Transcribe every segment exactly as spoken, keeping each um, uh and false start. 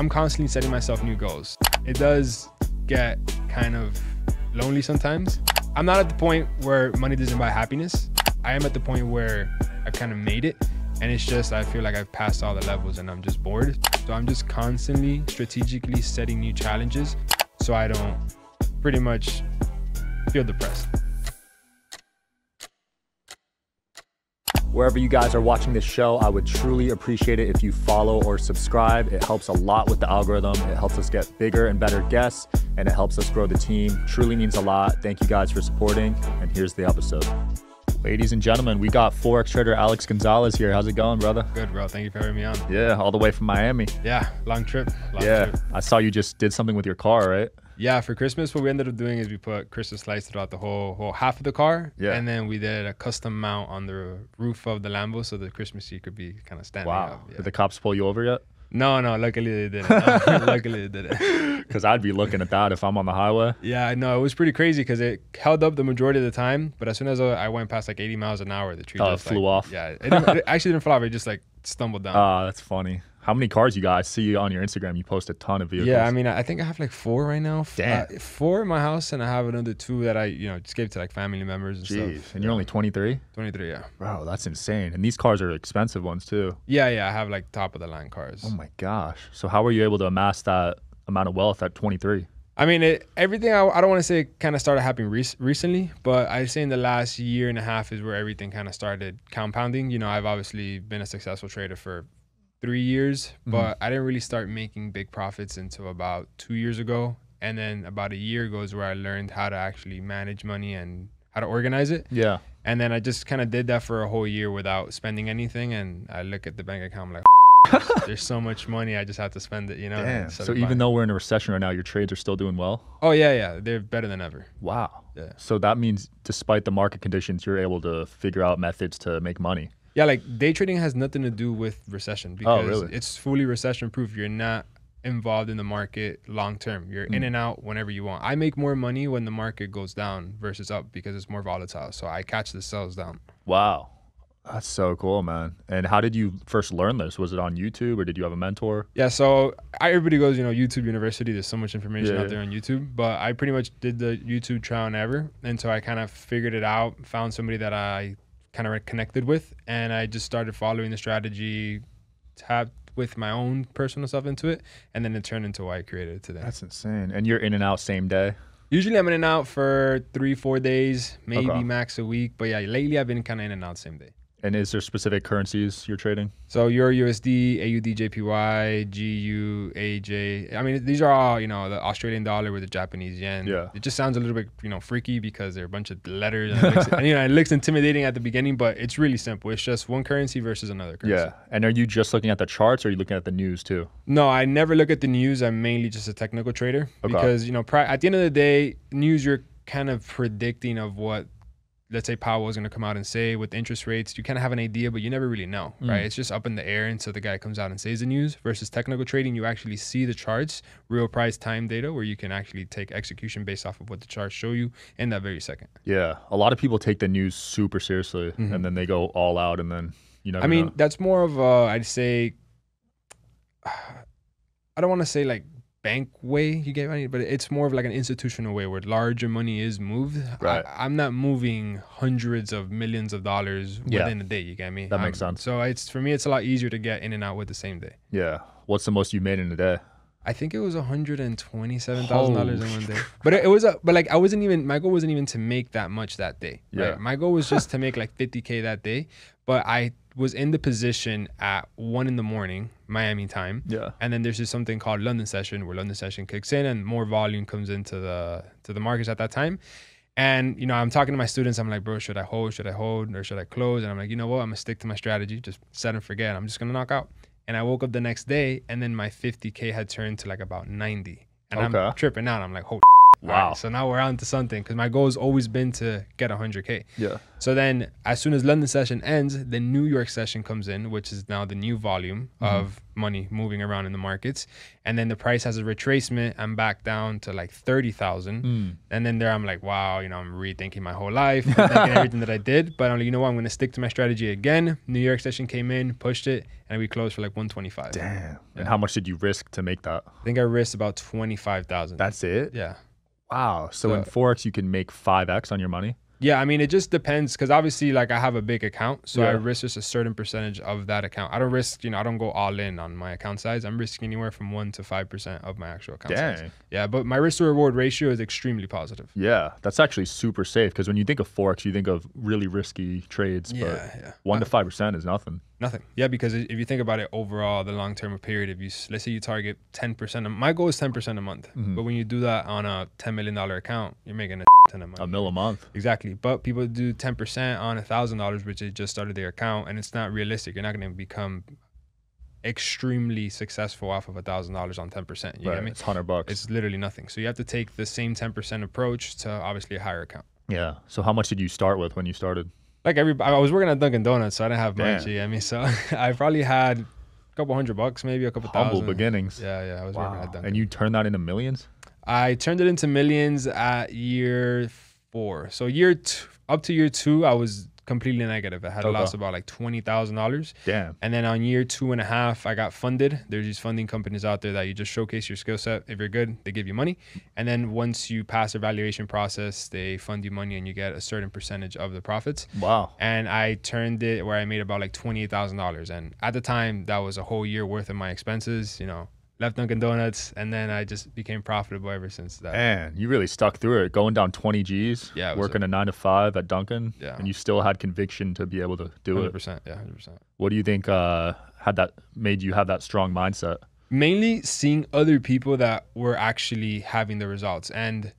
I'm constantly setting myself new goals. It does get kind of lonely sometimes. I'm not at the point where money doesn't buy happiness. I am at the point where I've kind of made it, and it's just I feel like I've passed all the levels and I'm just bored. So I'm just constantly strategically setting new challenges so I don't pretty much feel depressed. Wherever you guys are watching this show, I would truly appreciate it if you follow or subscribe. It helps a lot with the algorithm. It helps us get bigger and better guests, and it helps us grow the team. Truly means a lot. Thank you guys for supporting, and here's the episode. Ladies and gentlemen, we got Forex trader Alex Gonzalez here. How's it going, brother? Good, bro. Thank you for having me on. Yeah, all the way from Miami. Yeah, long trip. Long yeah, trip. I saw you just did something with your car, right? Yeah, for Christmas, what we ended up doing is we put crystal slices throughout the whole whole half of the car. Yeah. And then we did a custom mount on the roof of the Lambo so the Christmas tree could be kind of standing wow. up. Yeah. Did the cops pull you over yet? No, no, luckily they didn't. No, luckily they didn't. Because I'd be looking at that if I'm on the highway. Yeah, no, it was pretty crazy because it held up the majority of the time. But as soon as I went past like eighty miles an hour, the tree oh, just it flew like, off. Yeah, it, didn't, it actually didn't fly off. It just like stumbled down. Ah, uh, that's funny. How many cars you guys see on your Instagram? You post a ton of vehicles. Yeah, I mean, I think I have like four right now. Damn. Uh, four in my house, and I have another two that I, you know, just gave to like family members and Jeez. stuff. And you're yeah. only twenty-three? twenty-three, yeah. Bro, that's insane. And these cars are expensive ones too. Yeah, yeah, I have like top of the line cars. Oh my gosh. So how were you able to amass that amount of wealth at twenty-three? I mean, it, everything, I, I don't want to say kind of started happening re recently, but I'd say in the last year and a half is where everything kind of started compounding. You know, I've obviously been a successful trader for three years, but mm-hmm. I didn't really start making big profits until about two years ago. And then about a year ago is where I learned how to actually manage money and how to organize it. Yeah. And then I just kind of did that for a whole year without spending anything. And I look at the bank account, I'm like, there's so much money, I just have to spend it, you know? Damn. So even though we're in a recession right now, your trades are still doing well? Oh, yeah, yeah. They're better than ever. Wow. Yeah. So that means despite the market conditions, you're able to figure out methods to make money. Yeah, like day trading has nothing to do with recession because oh, really? It's fully recession proof. You're not involved in the market long term. You're mm. in and out whenever you want. I make more money when the market goes down versus up because it's more volatile. So I catch the sells down. Wow. That's so cool, man. And how did you first learn this? Was it on YouTube or did you have a mentor? Yeah, so I, everybody goes, you know, YouTube University. There's so much information yeah, out yeah. there on YouTube. But I pretty much did the YouTube trial and error. And so I kind of figured it out, found somebody that I kind of connected with, and I just started following the strategy, tapped with my own personal stuff into it, and then it turned into what I created today. That's insane. And you're in and out same day? Usually I'm in and out for three, four days, maybe okay. max a week. But yeah, lately I've been kind of in and out same day. And is there specific currencies you're trading? So Euro, U S D, A U D, J P Y, G U, A J. I mean, these are all, you know, the Australian dollar with the Japanese yen. Yeah. It just sounds a little bit, you know, freaky because there are a bunch of letters. And it looks, and, you know, it looks intimidating at the beginning, but it's really simple. It's just one currency versus another currency. Yeah. And are you just looking at the charts or are you looking at the news too? No, I never look at the news. I'm mainly just a technical trader okay. because, you know, at the end of the day, news, you're kind of predicting of what, let's say Powell is going to come out and say with interest rates, you kind of have an idea, but you never really know, right? Mm. It's just up in the air until the guy comes out and says the news. Versus technical trading, you actually see the charts, real price time data, where you can actually take execution based off of what the charts show you in that very second. Yeah, a lot of people take the news super seriously, mm-hmm. and then they go all out, and then you never know. I mean, that's more of a, I'd say, I don't want to say like bank way, you get money, but it's more of like an institutional way where larger money is moved. Right. I, I'm not moving hundreds of millions of dollars yeah. within a day, you get me? That um, makes sense. So it's, for me, it's a lot easier to get in and out with the same day. Yeah. What's the most you made in a day? I think it was one hundred twenty-seven thousand dollars in one day. But it, it was, a, but like I wasn't even, my goal wasn't even to make that much that day. Yeah. Right? My goal was just to make like fifty K that day. But I was in the position at one in the morning, Miami time. Yeah. And then there's just something called London session where London session kicks in and more volume comes into the, to the markets at that time. And, you know, I'm talking to my students. I'm like, bro, should I hold? Should I hold? Or should I close? And I'm like, you know what? I'm going to stick to my strategy. Just set and forget. I'm just going to knock out. And I woke up the next day and then my fifty K had turned to like about ninety. And okay. I'm tripping out. I'm like, holy Wow. Right, so now we're on to something, because my goal has always been to get one hundred K. Yeah. So then as soon as London session ends, the New York session comes in, which is now the new volume mm-hmm. of money moving around in the markets. And then the price has a retracement. I'm back down to like thirty thousand. Mm. And then there I'm like, wow, you know, I'm rethinking my whole life, I'm thinking everything that I did. But I'm like, you know what? I'm going to stick to my strategy again. New York session came in, pushed it, and we closed for like one twenty-five. Damn. Yeah. And how much did you risk to make that? I think I risked about twenty-five thousand. That's it? Yeah. Wow. So, so in Forex, you can make five X on your money? Yeah, I mean, it just depends, because obviously, like, I have a big account, so yeah. I risk just a certain percentage of that account. I don't risk, you know, I don't go all in on my account size. I'm risking anywhere from one percent to five percent of my actual account Dang. size. Yeah, but my risk-to-reward ratio is extremely positive. Yeah, that's actually super safe, because when you think of Forex, you think of really risky trades, yeah, but yeah. one percent to five percent is nothing. Nothing. Yeah, because if you think about it overall, the long-term period, if you, let's say you target ten percent, of, my goal is ten percent a month, mm-hmm. but when you do that on a ten million dollar account, you're making a ton of money. A mil a month. Exactly, but people do ten percent on one thousand dollars, which they just started their account, and it's not realistic. You're not gonna become extremely successful off of one thousand dollars on ten percent, you right. get me? It's one hundred bucks. It's literally nothing. So you have to take the same ten percent approach to obviously a higher account. Yeah, so how much did you start with when you started? Like everybody, I was working at Dunkin' Donuts, so I didn't have much. I mean, so I probably had a couple hundred bucks, maybe a couple Humble thousand. Humble beginnings. Yeah, yeah, I was wow. working at Dunkin'. And you turned that into millions? I turned it into millions at year four. So year two, up to year two, I was completely negative. I had okay. lost about like twenty thousand dollars. Damn. And then on year two and a half, I got funded. There's these funding companies out there that you just showcase your skill set. If you're good, they give you money. And then once you pass the valuation process, they fund you money and you get a certain percentage of the profits. Wow. And I turned it where I made about like twenty-eight thousand dollars. And at the time, that was a whole year worth of my expenses, you know. Left Dunkin' Donuts, and then I just became profitable ever since that. Man, you really stuck through it, going down twenty G's, yeah, working a, a nine to five at Dunkin', yeah. and you still had conviction to be able to do one hundred percent, it. one hundred percent, yeah, one hundred percent. What do you think uh, had that made you have that strong mindset? Mainly seeing other people that were actually having the results. And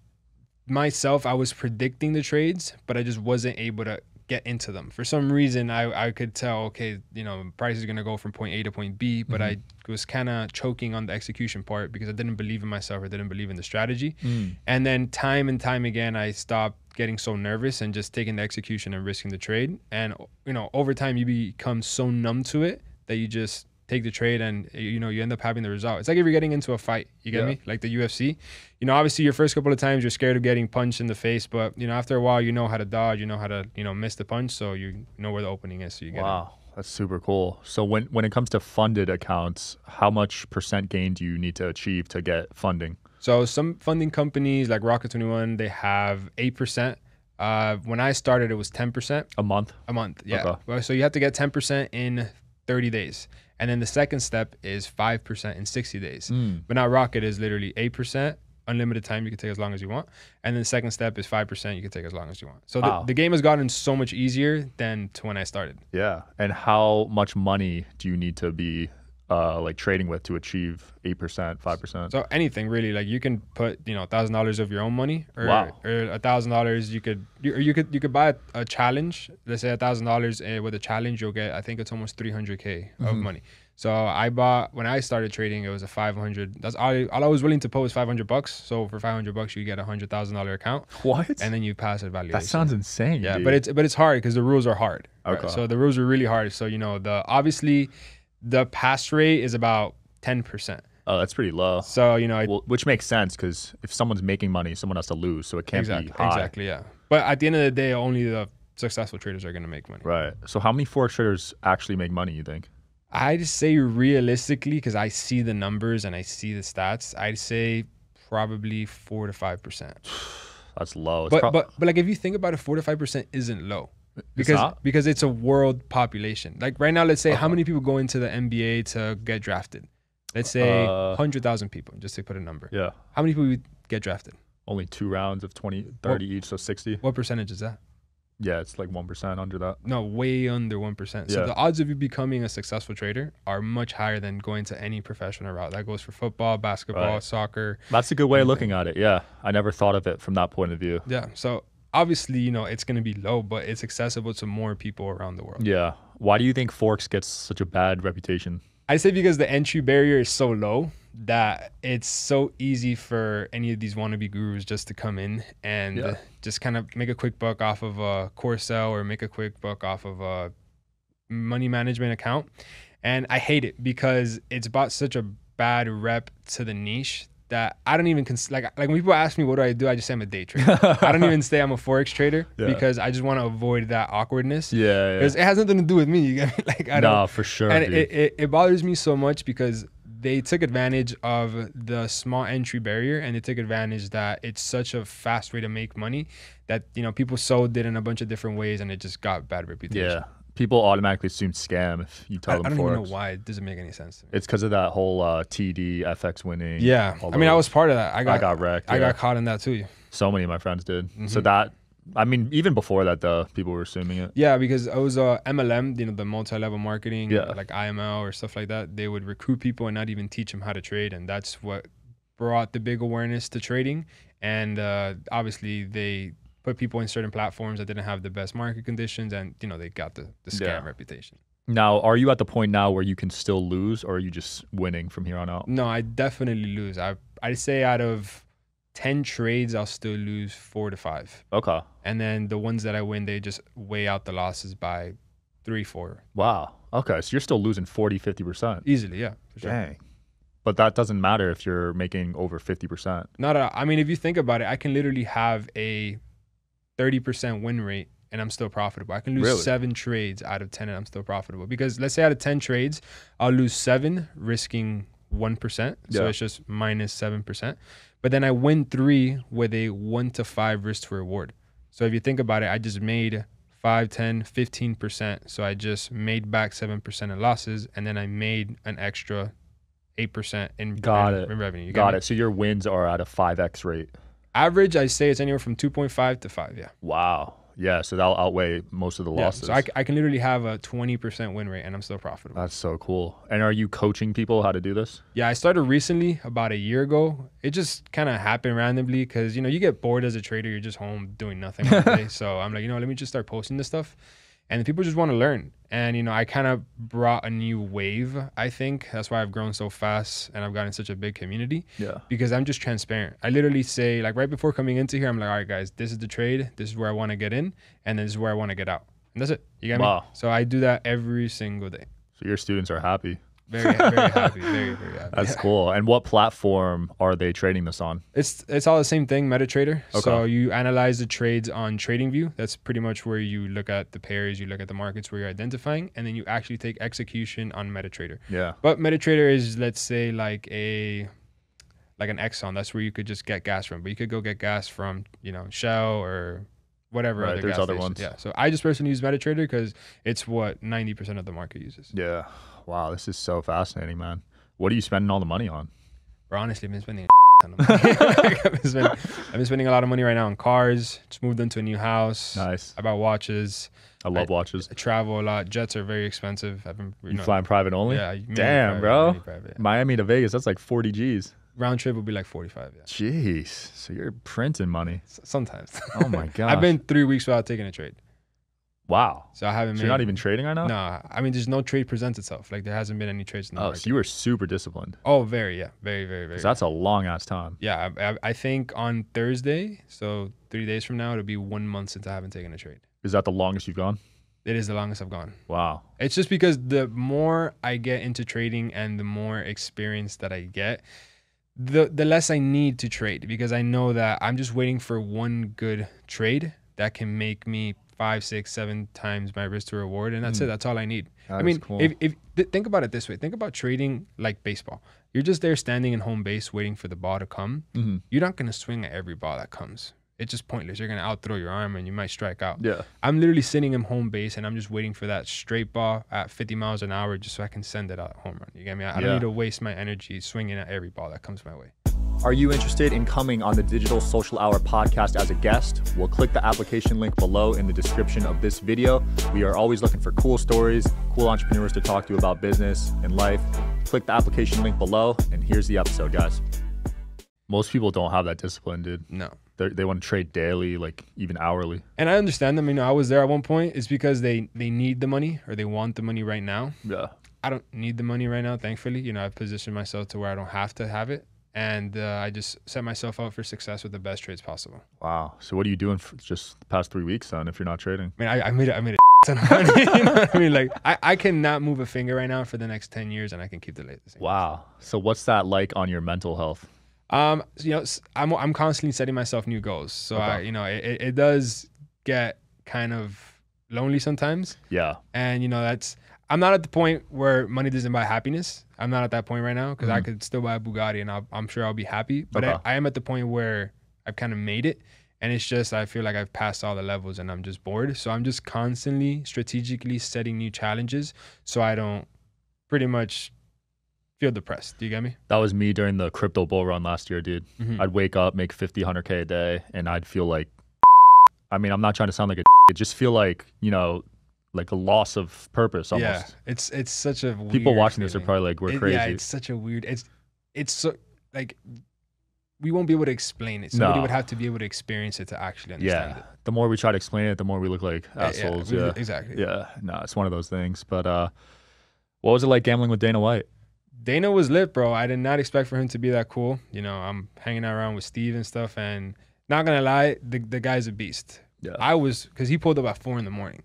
myself, I was predicting the trades, but I just wasn't able to get into them. For some reason, I, I could tell, okay, you know, price is going to go from point A to point B, but mm-hmm. I was kind of choking on the execution part because I didn't believe in myself. I didn't believe in the strategy. Mm. And then time and time again, I stopped getting so nervous and just taking the execution and risking the trade. And, you know, over time, you become so numb to it that you just take the trade and, you know, you end up having the result. It's like if you're getting into a fight, you get yeah. me? Like the U F C. You know, obviously your first couple of times you're scared of getting punched in the face, but, you know, after a while you know how to dodge, you know how to, you know, miss the punch, so you know where the opening is, so you get wow. it. That's super cool. So when, when it comes to funded accounts, how much percent gain do you need to achieve to get funding? So some funding companies like Rocket twenty-one, they have eight percent. Uh, when I started, it was ten percent. A month? A month, yeah. Okay. So you have to get ten percent in thirty days. And then the second step is five percent in sixty days. Mm. But now Rocket is literally eight percent, unlimited time, you can take as long as you want. And then the second step is five percent, you can take as long as you want. So wow. the, the game has gotten so much easier than to when I started. Yeah, and how much money do you need to be uh, like trading with to achieve eight percent, five percent? So anything really, like you can put, you know, one thousand dollars of your own money or, wow. or one thousand dollars you could, you, or you could, you could buy a, a challenge. Let's say one thousand dollars with a challenge, you'll get, I think it's almost three hundred K mm-hmm. of money. So I bought, when I started trading, it was a five hundred. That's all, all I was willing to put was five hundred bucks. So for five hundred bucks, you get a hundred thousand dollar account. What? And then you pass a valuation. That sounds insane. Yeah, dude. but it's but it's hard because the rules are hard. Okay. Right? So the rules are really hard. So you know the obviously, the pass rate is about ten percent. Oh, that's pretty low. So you know, it, well, which makes sense because if someone's making money, someone has to lose, so it can't exactly, be high. Exactly. Yeah. But at the end of the day, only the successful traders are going to make money. Right. So how many Forex traders actually make money, you think? I'd say realistically, because I see the numbers and I see the stats, I'd say probably four to five percent. That's low. It's but, but but like if you think about it, four to five percent isn't low. Because it's because it's a world population. Like right now, let's say uh-huh. how many people go into the N B A to get drafted? Let's say uh, hundred thousand people, just to put a number. Yeah. How many people get drafted? Only two rounds of twenty, thirty what, each, so sixty. What percentage is that? Yeah, it's like one percent under that. No, way under one percent. Yeah. So the odds of you becoming a successful trader are much higher than going to any professional route. That goes for football, basketball, right. soccer. That's a good way anything. of looking at it. Yeah, I never thought of it from that point of view. Yeah, so obviously, you know, it's going to be low, but it's accessible to more people around the world. Yeah. Why do you think Forex gets such a bad reputation? I say because the entry barrier is so low that it's so easy for any of these wannabe gurus just to come in and yeah. just kind of make a quick buck off of a course sell or make a quick buck off of a money management account. And I hate it because it's brought such a bad rep to the niche that I don't even cons like, like when people ask me, what do I do? I just say I'm a day trader. I don't even say I'm a Forex trader yeah. because I just want to avoid that awkwardness. Yeah, yeah. It has nothing to do with me. Like, I nah, don't, for sure. And dude. It, it, it bothers me so much because they took advantage of the small entry barrier, and they took advantage that it's such a fast way to make money that, you know, people sold it in a bunch of different ways, and it just got bad reputation. Yeah, people automatically assume scam if you tell I, them. I don't Forex. Even know why. It doesn't make any sense to me. It's because of that whole uh, T D F X winning. Yeah, I mean, I was part of that. I got, I got wrecked. Yeah. I got caught in that too. So many of my friends did. Mm-hmm. So that. I mean, even before that, though, people were assuming it. Yeah, because it was uh, M L M, you know, the multi-level marketing, yeah. like I M L or stuff like that. They would recruit people and not even teach them how to trade, and that's what brought the big awareness to trading. And uh, obviously, they put people in certain platforms that didn't have the best market conditions, and you know, they got the, the scam yeah. reputation. Now, are you at the point now where you can still lose, or are you just winning from here on out? No, I definitely lose. I I'd say out of ten trades, I'll still lose four to five. Okay. And then the ones that I win, they just weigh out the losses by three, four. Wow. Okay. So you're still losing forty, fifty percent. Easily, yeah. For sure. Dang. But that doesn't matter if you're making over fifty percent. Not at all. I mean, if you think about it, I can literally have a thirty percent win rate and I'm still profitable. I can lose really? seven trades out of ten and I'm still profitable. Because let's say out of ten trades, I'll lose seven, risking one percent. So yeah. it's just minus seven percent. But then I win three with a one to five risk to reward. So if you think about it, I just made five, ten, fifteen percent. So I just made back seven percent in losses, and then I made an extra eight percent in, got in, it. in revenue. You got, got it. So your wins are at a five X rate. Average, I say it's anywhere from two point five to five, yeah. Wow. Yeah, so that'll outweigh most of the losses. Yeah, so I, I can literally have a twenty percent win rate and I'm still profitable. That's so cool. And are you coaching people how to do this? Yeah, I started recently, about a year ago. It just kind of happened randomly because, you know, you get bored as a trader. You're just home doing nothing all day. So I'm like, you know, let me just start posting this stuff. And people just want to learn. And, you know, I kind of brought a new wave, I think. That's why I've grown so fast and I've gotten such a big community. Yeah. Because I'm just transparent. I literally say, like, right before coming into here, I'm like, all right, guys, this is the trade. This is where I want to get in. And this is where I want to get out. And that's it. You got wow. me? So I do that every single day. So your students are happy. Very, very happy. Very, very happy. That's cool. And what platform are they trading this on? It's it's all the same thing, MetaTrader. Okay. So you analyze the trades on TradingView. That's pretty much where you look at the pairs, you look at the markets where you're identifying, and then you actually take execution on MetaTrader. Yeah. But MetaTrader is, let's say, like a like an Exxon. That's where you could just get gas from. But you could go get gas from, you know, Shell or whatever. Right, other there's gas other stations. ones. Yeah. So I just personally use MetaTrader because it's what ninety percent of the market uses. Yeah. Wow, this is so fascinating, man. What are you spending all the money on? Bro, honestly, I've been spending a ton of money. I've, been spending, I've been spending a lot of money right now on cars. Just moved into a new house. Nice. I bought watches. I love I, watches. I travel a lot. Jets are very expensive. I've been you, you know, flying private only? Yeah. Damn, private, bro. Private, yeah. Miami to Vegas, that's like forty G's. Round trip would be like forty-five. Yeah. Jeez. So you're printing money. S sometimes. Oh my god. I've been three weeks without taking a trade. Wow. So I haven't. So made, you're not even trading right now? No. Nah, I mean, there's no trade presents itself. Like there hasn't been any trades. In the oh, market. So you were super disciplined. Oh, very. Yeah. Very, very, very. That's a long ass time. Yeah. I, I think on Thursday, so three days from now, it'll be one month since I haven't taken a trade. Is that the longest you've gone? It is the longest I've gone. Wow. It's just because the more I get into trading and the more experience that I get, the the less I need to trade, because I know that I'm just waiting for one good trade that can make me five, six, seven times my risk to reward, and that's mm. it. That's all I need. That I mean, cool. if, if th think about it this way, think about trading like baseball. You're just there standing in home base waiting for the ball to come. Mm-hmm. You're not gonna swing at every ball that comes. It's just pointless. You're gonna out throw your arm and you might strike out. Yeah. I'm literally sitting in home base and I'm just waiting for that straight ball at fifty miles an hour just so I can send it out home run. You get me? I, yeah. I don't need to waste my energy swinging at every ball that comes my way. Are you interested in coming on the Digital Social Hour podcast as a guest? Well, click the application link below in the description of this video. We are always looking for cool stories, cool entrepreneurs to talk to about business and life. Click the application link below, and here's the episode, guys. Most people don't have that discipline, dude. No. They're, they want to trade daily, like even hourly. And I understand them. You know, I was there at one point. It's because they, they need the money or they want the money right now. Yeah. I don't need the money right now, thankfully. You know, I've positioned myself to where I don't have to have it. And uh, I just set myself up for success with the best trades possible. Wow. So what are you doing for just the past three weeks, son, if you're not trading? I mean, I, I made a, I made a ton of money. You know what I mean? Like, I, I cannot move a finger right now for the next ten years, and I can keep the latest. Wow. So what's that like on your mental health? Um, you know, I'm, I'm constantly setting myself new goals. So, okay. I, you know, it, it does get kind of lonely sometimes. Yeah. And, you know, that's... I'm not at the point where money doesn't buy happiness. I'm not at that point right now because mm-hmm. I could still buy a Bugatti and I'll, I'm sure I'll be happy. But okay. I, I am at the point where I've kind of made it, and it's just I feel like I've passed all the levels and I'm just bored. So I'm just constantly strategically setting new challenges so I don't pretty much feel depressed. Do you get me? That was me during the crypto bull run last year, dude. Mm-hmm. I'd wake up, make fifty, one hundred K a day, and I'd feel like, I mean, I'm not trying to sound like a, I just feel like, you know, like a loss of purpose almost. Yeah, it's it's such a weird people watching feeling. This are probably like, we're it, crazy. Yeah, it's such a weird, it's it's so like we won't be able to explain it. Somebody no. would have to be able to experience it to actually understand yeah. it. The more we try to explain it, the more we look like assholes. Yeah, yeah, we, yeah. exactly. Yeah, no, it's one of those things. But uh what was it like gambling with Dana White? Dana was lit, bro. I did not expect for him to be that cool. You know, I'm hanging around with Steve and stuff, and not gonna lie, the, the guy's a beast. Yeah, I was, because he pulled up at four in the morning.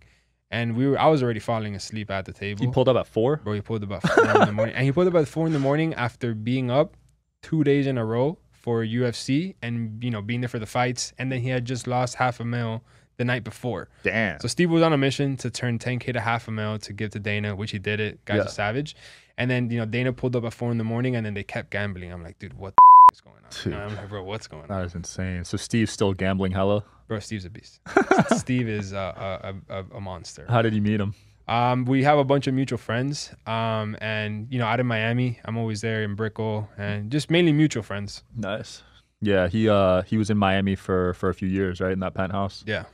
And we were, I was already falling asleep at the table. He pulled up at four? Bro, he pulled up at four in the morning. And he pulled up at four in the morning after being up two days in a row for U F C and, you know, being there for the fights. And then he had just lost half a mil the night before. Damn. So Steve was on a mission to turn ten K to half a mil to give to Dana, which he did it. Guy's yeah. a savage. And then, you know, Dana pulled up at four in the morning and then they kept gambling. I'm like, dude, what the f is going on? Dude, I'm like, bro, what's going on? That is insane. So Steve's still gambling hella? Bro, Steve's a beast. Steve is a, a, a, a monster. How did you meet him? Um, we have a bunch of mutual friends. Um, and, you know, out in Miami, I'm always there in Brickell, and just mainly mutual friends. Nice. Yeah, he uh, he was in Miami for, for a few years, right, in that penthouse? Yeah.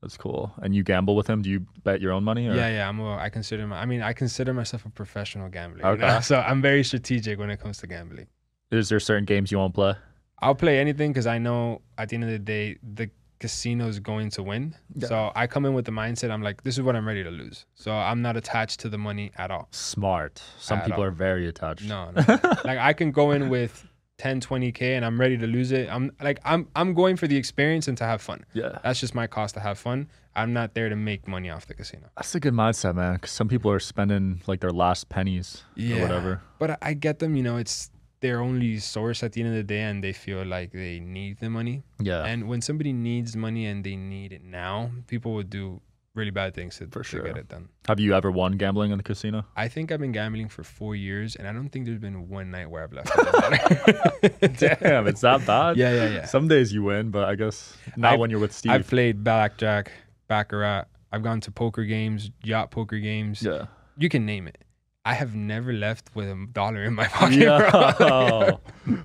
That's cool. And you gamble with him? Do you bet your own money? Or? Yeah, yeah. I'm a, I, consider my, I mean, I consider myself a professional gambler. Okay. You know? So I'm very strategic when it comes to gambling. Is there certain games you won't play? I'll play anything because I know at the end of the day, the casino's going to win. Yeah. So I come in with the mindset, I'm like, this is what I'm ready to lose. So I'm not attached to the money at all. Smart. Some at people all. Are very attached. No, no. Like I can go in with ten, twenty K and I'm ready to lose it. I'm like, I'm I'm going for the experience and to have fun. Yeah. That's just my cost, to have fun. I'm not there to make money off the casino. That's a good mindset, man. Because some people are spending like their last pennies yeah. or whatever. But I get them, you know, it's their only source at the end of the day, and they feel like they need the money. Yeah. And when somebody needs money and they need it now, people would do really bad things to, for sure. to get it done. Have you ever won gambling in the casino? I think I've been gambling for four years, and I don't think there's been one night where I've left. Damn, it's that bad? Yeah, yeah, yeah. Some days you win, but I guess not I've, when you're with Steve. I've played blackjack, baccarat. I've gone to poker games, yacht poker games. Yeah. You can name it. I have never left with a dollar in my pocket. Yo. Bro.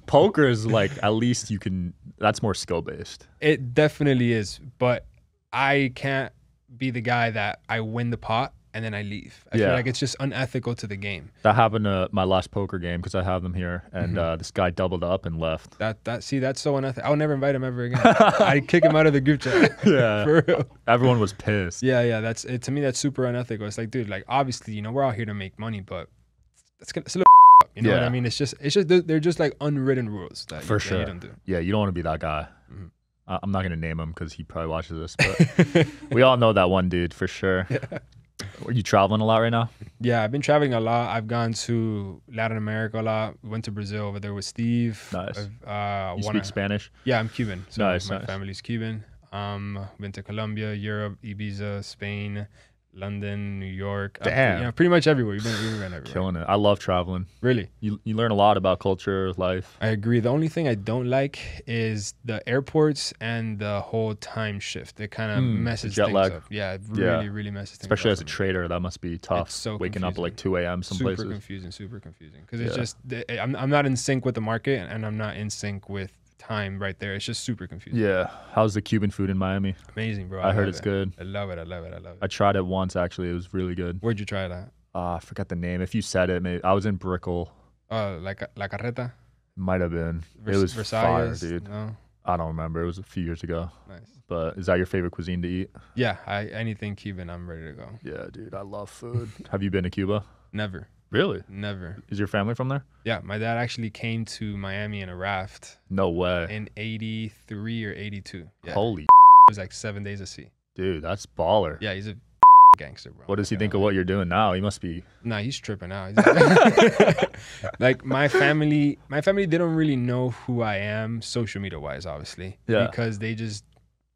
Poker is like, at least you can, that's more skill based. It definitely is, but I can't be the guy that I win the pot and then I leave. I yeah. feel like it's just unethical to the game. That happened to my last poker game because I have them here, and mm-hmm. uh, this guy doubled up and left. That that see, that's so unethical. I'll never invite him ever again. I'd kick him out of the group chat. Yeah, for real. Everyone was pissed. Yeah, yeah. That's it, to me. That's super unethical. It's like, dude, like obviously, you know, we're out here to make money, but that's gonna, it's a little up. You know yeah. what I mean? It's just, it's just they're just like unwritten rules that for you, sure. That you don't do. Yeah, you don't want to be that guy. Mm-hmm. uh, I'm not gonna name him because he probably watches this, but we all know that one dude for sure. Yeah. Are you traveling a lot right now? Yeah, I've been traveling a lot. I've gone to Latin America a lot. Went to Brazil over there with Steve. Nice. Uh, you wanna, speak Spanish? Yeah, I'm Cuban. So nice, my nice. family's Cuban. Um, been to Colombia, Europe, Ibiza, Spain, London, New York. Damn. Uh, you know, pretty much everywhere. You've been, you've been everywhere. Killing it. I love traveling. Really? You, you learn a lot about culture, life. I agree. The only thing I don't like is the airports and the whole time shift. It kind of mm, messes jet things lag. Up. Yeah, it yeah. really, really messes things Especially up. Especially as a trader, that must be tough. It's so Waking confusing. Up at like two A M some super places. Super confusing, super confusing. Because it's yeah. just, I'm, I'm not in sync with the market, and I'm not in sync with time right there. It's just super confusing. Yeah. How's the Cuban food in Miami? Amazing, bro. I, I heard it's it. good. I love it. I love it. I love it. I tried it once, actually. It was really good. Where'd you try it at? Uh, I forgot the name. If you said it, maybe. I was in Brickell. Oh, uh, La Carreta? Might have been. Vers it was Versailles, fire, dude. No? I don't remember. It was a few years ago. Nice. But is that your favorite cuisine to eat? Yeah. I, anything Cuban, I'm ready to go. Yeah, dude. I love food. Have you been to Cuba? Never. Really? Never. Is your family from there? Yeah, my dad actually came to Miami in a raft. No way. In eighty-three or eighty-two. Yeah. Holy. It was like seven days at sea. Dude, that's baller. Yeah, he's a gangster, bro. What does he think of what you're doing now? He must be. Nah, he's tripping out. He's like... like my family, my family didn't really know who I am, social media wise, obviously. Yeah. Because they just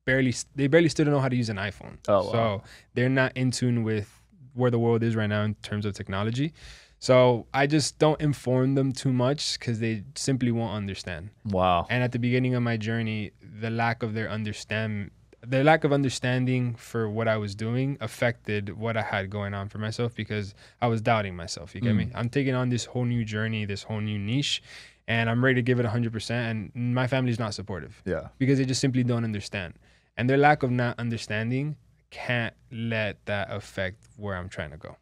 barely, they barely still don't know how to use an iPhone. Oh. Wow. So they're not in tune with where the world is right now in terms of technology. So I just don't inform them too much because they simply won't understand. Wow. And at the beginning of my journey, the lack of their understand, their lack of understanding for what I was doing affected what I had going on for myself because I was doubting myself. You get mm. me? I'm taking on this whole new journey, this whole new niche, and I'm ready to give it one hundred percent. And my family's not supportive. Yeah. Because they just simply don't understand. And their lack of not understanding can't let that affect where I'm trying to go.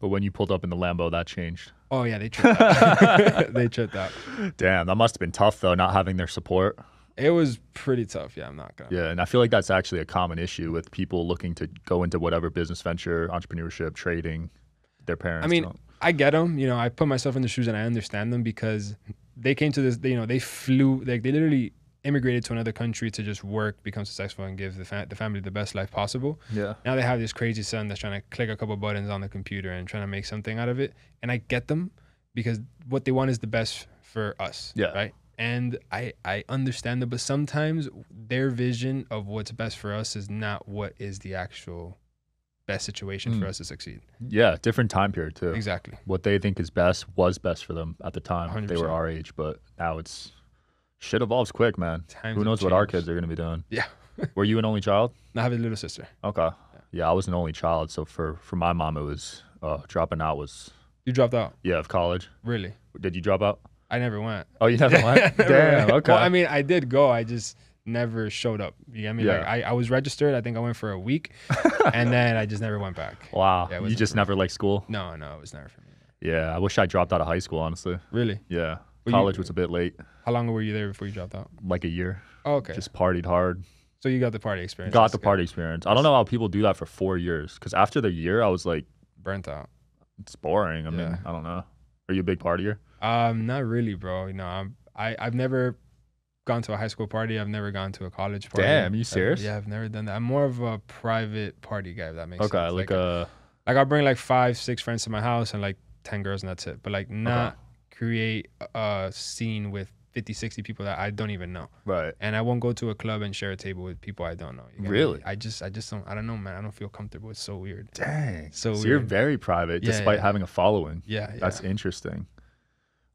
But when you pulled up in the Lambo, that changed. Oh yeah, they tripped out. They tripped out. Damn, that must have been tough though, not having their support. It was pretty tough, yeah, I'm not gonna. Yeah, and I feel like that's actually a common issue with people looking to go into whatever business venture, entrepreneurship, trading, their parents. I mean, don't. I get them, you know, I put myself in the shoes and I understand them because they came to this, they, you know, they flew, like they literally immigrated to another country to just work, become successful, and give the, fa the family the best life possible. Yeah. Now they have this crazy son that's trying to click a couple buttons on the computer and trying to make something out of it. And I get them because what they want is the best for us. Yeah. Right. And I, I understand that, but sometimes their vision of what's best for us is not what is the actual best situation mm. for us to succeed. Yeah, different time period too. Exactly. What they think is best was best for them at the time. one hundred percent. They were our age, but now it's... Shit evolves quick, man. Times Who knows what our kids are going to be doing? Yeah. Were you an only child? No, I have a little sister. Okay. Yeah. yeah, I was an only child. So for, for my mom, it was uh, dropping out was... You dropped out? Yeah, of college. Really? Did you drop out? I never went. Oh, you never went? Damn, Damn, okay. Well, I mean, I did go. I just never showed up. You get me? Yeah. Like, I, I was registered. I think I went for a week. And then I just never went back. Wow. Yeah, you just never liked school? No, no, it was never for me. Yeah, I wish I dropped out of high school, honestly. Really? Yeah. College was a bit late. How long were you there before you dropped out? Like a year. Oh, okay. Just partied hard. So you got the party experience. Got the party experience. I don't know how people do that for four years. Because after the year, I was like... Burnt out. It's boring. I yeah. mean, I don't know. Are you a big partier? Um, not really, bro. No, I'm, I, I've never gone to a high school party. I've never gone to a college party. Damn, are you serious? I've, yeah, I've never done that. I'm more of a private party guy, if that makes okay, sense. Okay, like, like a... Like I'll bring like five, six friends to my house and like ten girls and that's it. But like not... Okay. create a scene with fifty, sixty people that I don't even know. Right. And I won't go to a club and share a table with people I don't know. Really? Me? I just I just don't I don't know, man. I don't feel comfortable. It's so weird. Dang. So, so weird. You're very private yeah, despite yeah. having a following. Yeah, yeah. That's interesting.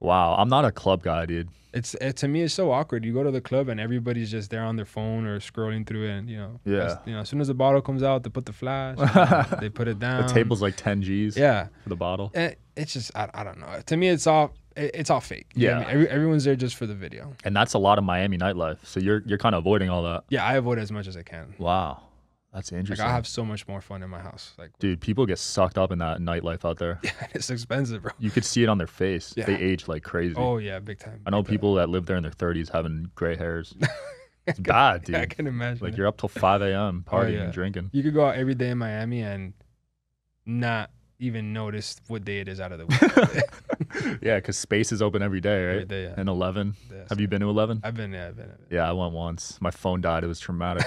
Wow. I'm not a club guy, dude. It's it, to me it's so awkward. You go to the club and everybody's just there on their phone or scrolling through it and you know. Yeah. You know, as soon as the bottle comes out, they put the flash, you know, they put it down. The table's like ten G's yeah. for the bottle. And it's just I, I don't know. To me it's all It's all fake. Yeah, I mean? Every, everyone's there just for the video, and that's a lot of Miami nightlife. So you're you're kind of avoiding all that. Yeah, I avoid as much as I can. Wow, that's interesting. Like, I have so much more fun in my house. Like, dude, people get sucked up in that nightlife out there. Yeah, it's expensive, bro. You could see it on their face. Yeah. They age like crazy. Oh yeah, big time. I know big people time. that live there in their thirties having gray hairs. It's bad, dude. Yeah, I can imagine. Like you're up till five A M partying oh, yeah. and drinking. You could go out every day in Miami and not even notice what day it is out of the week. Yeah, because space is open every day, right? Every day, yeah. And eleven. Yeah, have you been to eleven? I've been, yeah, I've been. I've been. Yeah, I went once. My phone died. It was traumatic.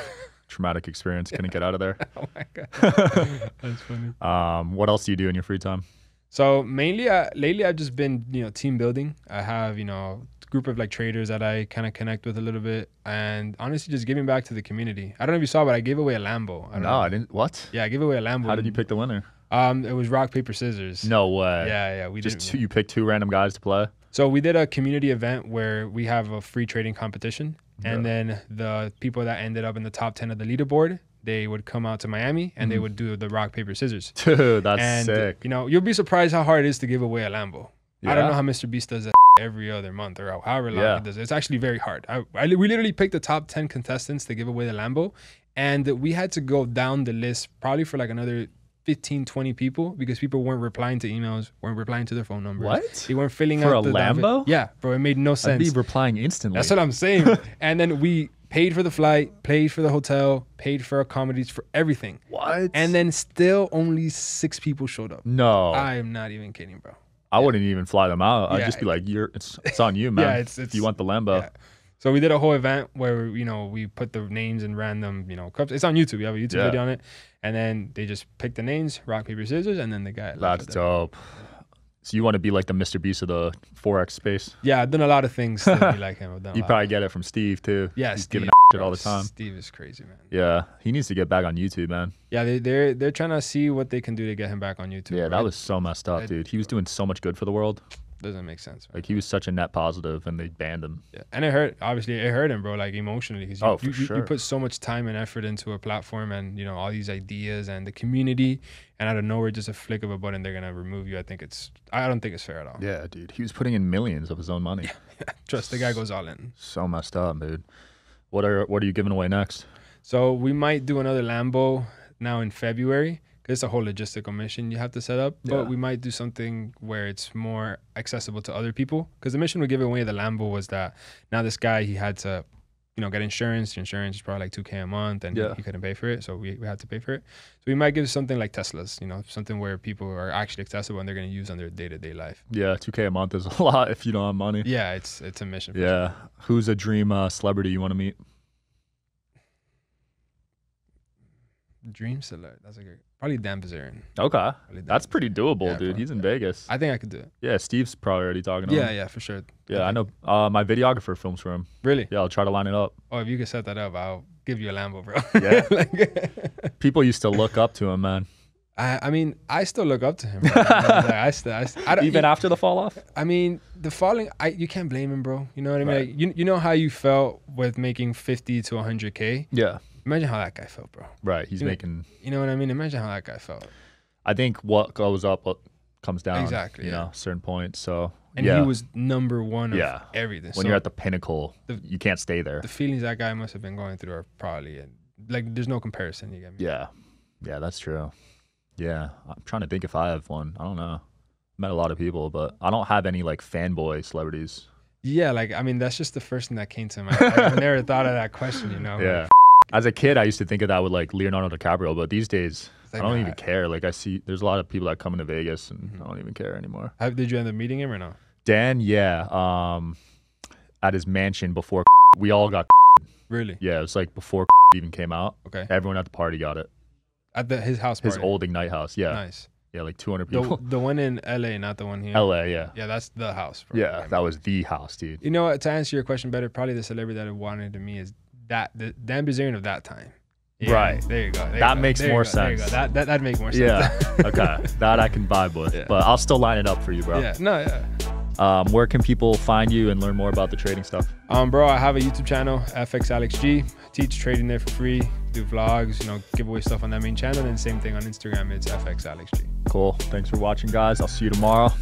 Traumatic experience. Couldn't get out of there. Oh my god, that's funny. Um, what else do you do in your free time? So mainly, I, lately I've just been, you know, team building. I have, you know, a group of like traders that I kind of connect with a little bit, and honestly, just giving back to the community. I don't know if you saw, but I gave away a Lambo. I don't no, know. I didn't. What? Yeah, I gave away a Lambo. How did you pick the winner? Um, it was rock, paper, scissors. No way. Yeah, yeah. We just two, you picked two random guys to play. So we did a community event where we have a free trading competition, yeah. and then the people that ended up in the top ten of the leaderboard, they would come out to Miami and mm. they would do the rock, paper, scissors. Dude, that's and, sick. You know, you'll be surprised how hard it is to give away a Lambo. Yeah. I don't know how Mister Beast does that every other month or however long yeah. he does it. It's actually very hard. I, I we literally picked the top ten contestants to give away the Lambo, and we had to go down the list probably for like another fifteen, twenty people because people weren't replying to emails, weren't replying to their phone numbers. What? They weren't filling out the... For a Lambo? Yeah, bro, it made no sense. I'd be replying instantly. That's what I'm saying. And then we paid for the flight, paid for the hotel, paid for accommodations, for everything. What? And then still only six people showed up. No. I am not even kidding, bro. I yeah. wouldn't even fly them out. I'd yeah. just be like, "You're, it's, it's on you, man. yeah, it's, it's, you want the Lambo." Yeah. So we did a whole event where, you know, we put the names in random, you know, cups. It's on YouTube. We have a YouTube yeah. video on it. And then they just pick the names, rock, paper, scissors, and then the guy. That's dope. So you want to be like the Mister Beast of the Forex space? Yeah, I've done a lot of things to be like him. I've done you probably of... get it from Steve, too. Yeah, he's Steve, giving bro, shit all the time. Steve is crazy, man. Yeah, he needs to get back on YouTube, man. Yeah, they, they're they're trying to see what they can do to get him back on YouTube. Yeah, right? That was so messed up, dude. He was doing so much good for the world. Doesn't make sense, man. Like, he was such a net positive, and they banned him. Yeah, and it hurt. Obviously, it hurt him, bro. Like, emotionally, because you, oh, for you, sure. you put so much time and effort into a platform, and you know all these ideas and the community, and out of nowhere, just a flick of a button, they're gonna remove you. I think it's. I don't think it's fair at all. Yeah, dude. He was putting in millions of his own money. Yeah. Trust the guy goes all in. So messed up, dude. What are What are you giving away next? So we might do another Lambo now in February. It's a whole logistical mission you have to set up, but yeah. we might do something where it's more accessible to other people. Because the mission we gave away the Lambo was that now this guy, he had to, you know, get insurance. The insurance is probably like two K a month, and yeah. he, he couldn't pay for it, so we, we had to pay for it. So we might give something like Teslas, you know, something where people are actually accessible and they're going to use on their day-to-day life. Yeah, two K a month is a lot if you don't have money. Yeah, it's it's a mission. Yeah. Sure. Who's a dream uh, celebrity you want to meet? Dream celebrity. That's a good. Probably Dan Bilzerian. Okay. Dan That's Bilzerian. Pretty doable, yeah, dude. Probably. He's in yeah. Vegas. I think I could do it. Yeah, Steve's probably already talking to yeah, him. Yeah, yeah, for sure. Yeah, I, I know. Uh, my videographer films for him. Really? Yeah, I'll try to line it up. Oh, if you can set that up, I'll give you a Lambo, bro. Yeah. Like, people used to look up to him, man. I, I mean, I still look up to him. Right? I still, I still, I don't, Even you, after the fall off? I mean, the falling, I, you can't blame him, bro. You know what I mean? Right. Like, you, you know how you felt with making fifty to a hundred K? Yeah. Imagine how that guy felt, bro. Right, he's you making... Know, you know what I mean? Imagine how that guy felt. I think what goes up what comes down. Exactly, You yeah. know, certain points, so... And yeah. he was number one of yeah. everything. When so you're at the pinnacle, the, you can't stay there. The feelings that guy must have been going through are probably... Like, there's no comparison, you get me? Yeah. Yeah, that's true. Yeah. I'm trying to think if I have one. I don't know. Met a lot of people, but I don't have any, like, fanboy celebrities. Yeah, like, I mean, that's just the first thing that came to mind. I, I never thought of that question, you know? Yeah. Like, as a kid, I used to think of that with like Leonardo DiCaprio, but these days like, I don't even care. Like I see, there's a lot of people that come into Vegas, and mm-hmm. I don't even care anymore. How, did you end up meeting him or no? Dan, yeah, um, at his mansion before we all got. Really? Yeah, it was like before even came out. Okay. Everyone at the party got it. At the, his house. Party. His old Ignite house. Yeah. Nice. Yeah, like two hundred people. The, the one in L A, not the one here. L A, yeah. Yeah, that's the house. Bro. Yeah, that I mean. was the house, dude. You know what? To answer your question better, probably the celebrity that I wanted to meet is. That the Dan Bilzerian of that time, yeah, right? There you go. There that you go. makes there more go. sense. That that that makes more sense. Yeah. Okay. That I can vibe with, yeah. but I'll still line it up for you, bro. Yeah. No. Yeah. Um, where can people find you and learn more about the trading stuff? Um, bro, I have a YouTube channel, F X Alex G. I teach trading there for free. Do vlogs, you know, giveaway stuff on that main channel, and same thing on Instagram. It's F X Alex G. Cool. Thanks for watching, guys. I'll see you tomorrow.